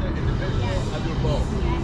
other individual and do both.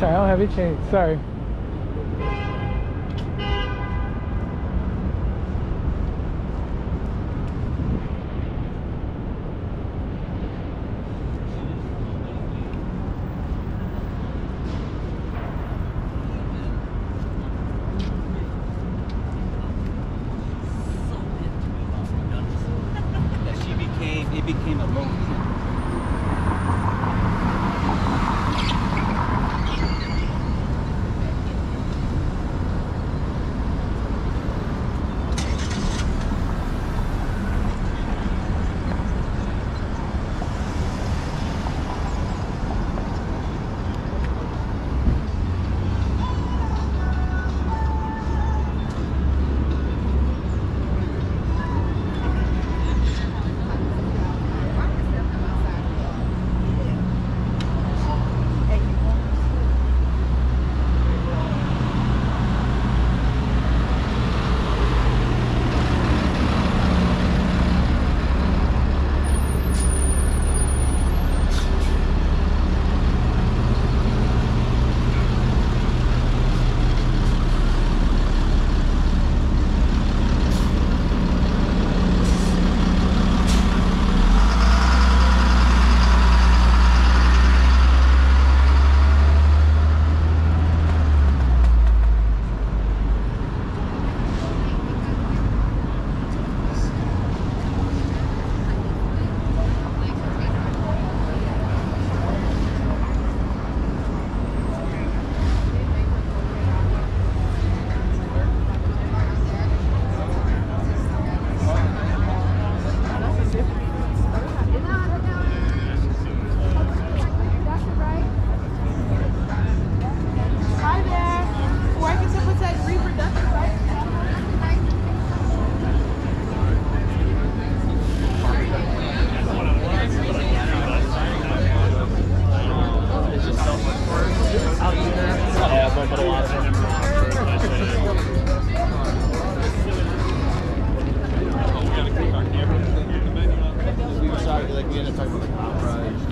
Sorry, I don't have any change. Sorry. It became a loan. We were sorry, like we ended up talking about the opera.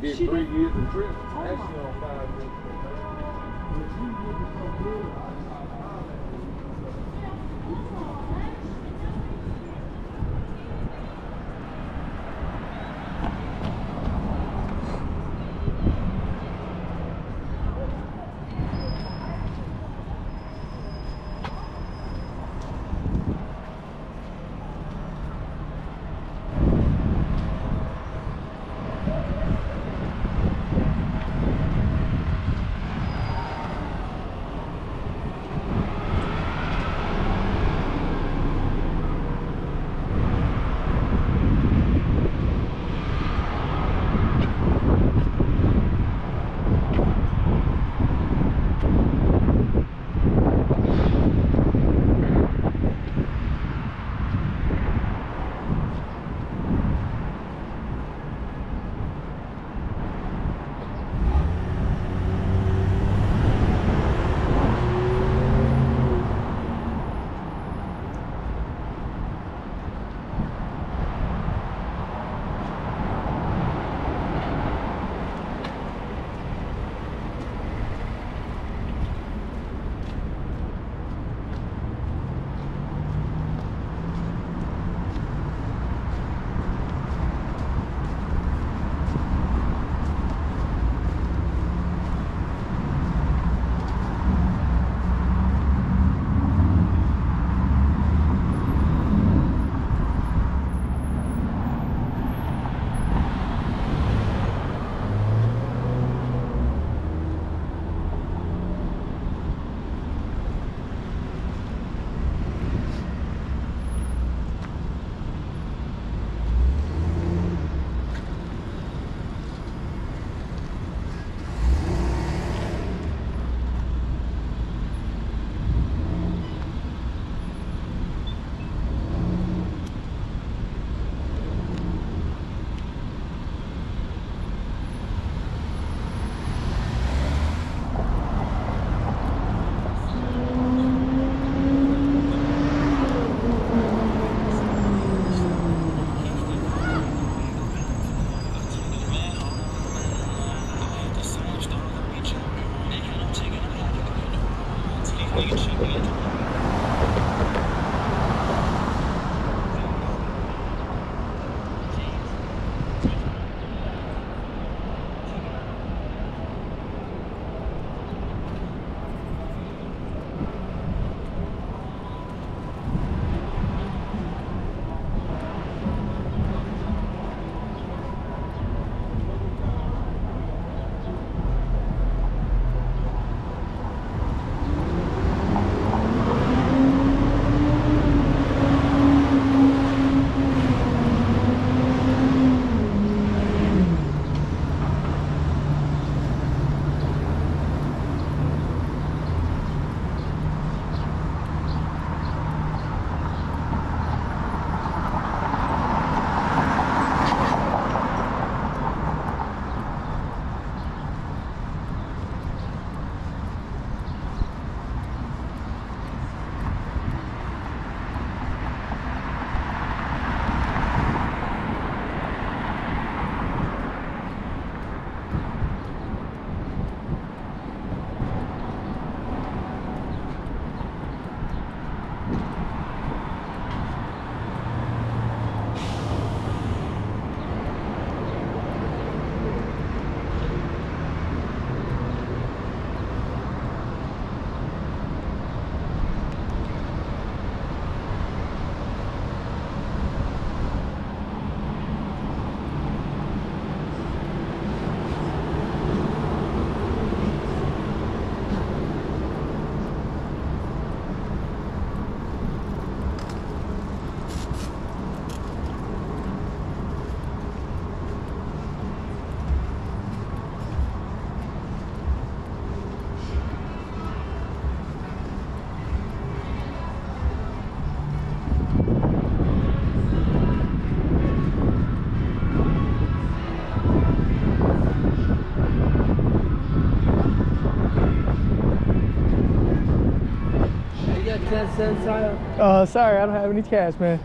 She did 3 years in prison. Oh, actually, on 5 years. But she did it so good. 10 cents, Sire? Sorry, I don't have any cash, man.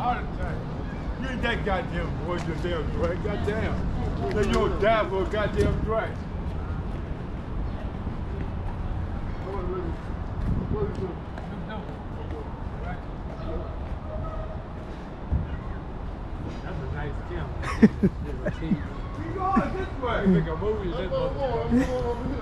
heart attack. You ain't that goddamn boy, you damn drag. Goddamn. Then you don't die for a goddamn drag. That's a nice camera. We going this way. Make a movie.